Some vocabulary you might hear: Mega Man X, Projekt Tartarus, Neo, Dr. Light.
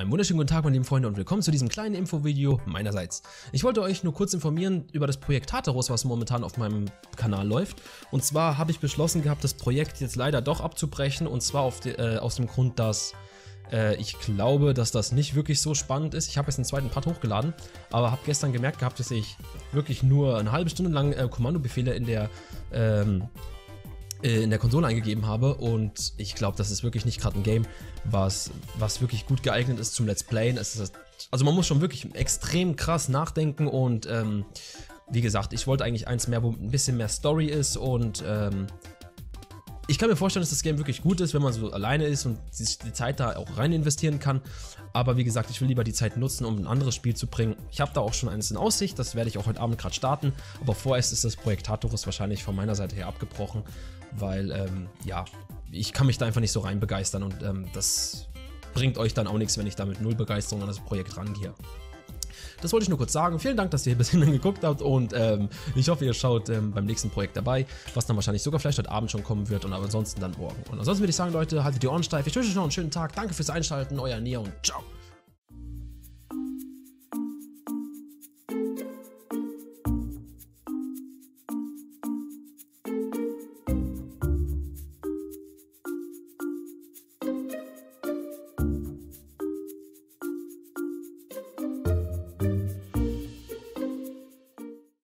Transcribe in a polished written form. Einen wunderschönen guten Tag meine lieben Freunde und willkommen zu diesem kleinen Infovideo meinerseits. Ich wollte euch nur kurz informieren über das Projekt Tartarus, was momentan auf meinem Kanal läuft. Und zwar habe ich beschlossen gehabt, das Projekt jetzt leider doch abzubrechen, und zwar aus dem Grund, dass ich glaube, dass das nicht wirklich so spannend ist. Ich habe jetzt den zweiten Part hochgeladen, aber habe gestern gemerkt gehabt, dass ich wirklich nur eine halbe Stunde lang Kommandobefehle in der Konsole eingegeben habe, und ich glaube, das ist wirklich nicht gerade ein Game, was wirklich gut geeignet ist zum Let's Playen. Also man muss schon wirklich extrem krass nachdenken, und wie gesagt, ich wollte eigentlich eins mehr, wo ein bisschen mehr Story ist, und ich kann mir vorstellen, dass das Game wirklich gut ist, wenn man so alleine ist und sich die Zeit da auch rein investieren kann. Aber wie gesagt, ich will lieber die Zeit nutzen, um ein anderes Spiel zu bringen. Ich habe da auch schon eines in Aussicht, das werde ich auch heute Abend gerade starten. Aber vorerst ist das Projekt Tartarus wahrscheinlich von meiner Seite her abgebrochen, weil, ja, ich kann mich da einfach nicht so rein begeistern. Und das bringt euch dann auch nichts, wenn ich da mit null Begeisterung an das Projekt rangehe. Das wollte ich nur kurz sagen. Vielen Dank, dass ihr bis hierhin geguckt habt, und ich hoffe, ihr schaut beim nächsten Projekt dabei, was dann wahrscheinlich sogar vielleicht heute Abend schon kommen wird und ansonsten dann morgen. Und ansonsten würde ich sagen, Leute, haltet die Ohren steif. Ich wünsche euch noch einen schönen Tag. Danke fürs Einschalten. Euer Neo und ciao.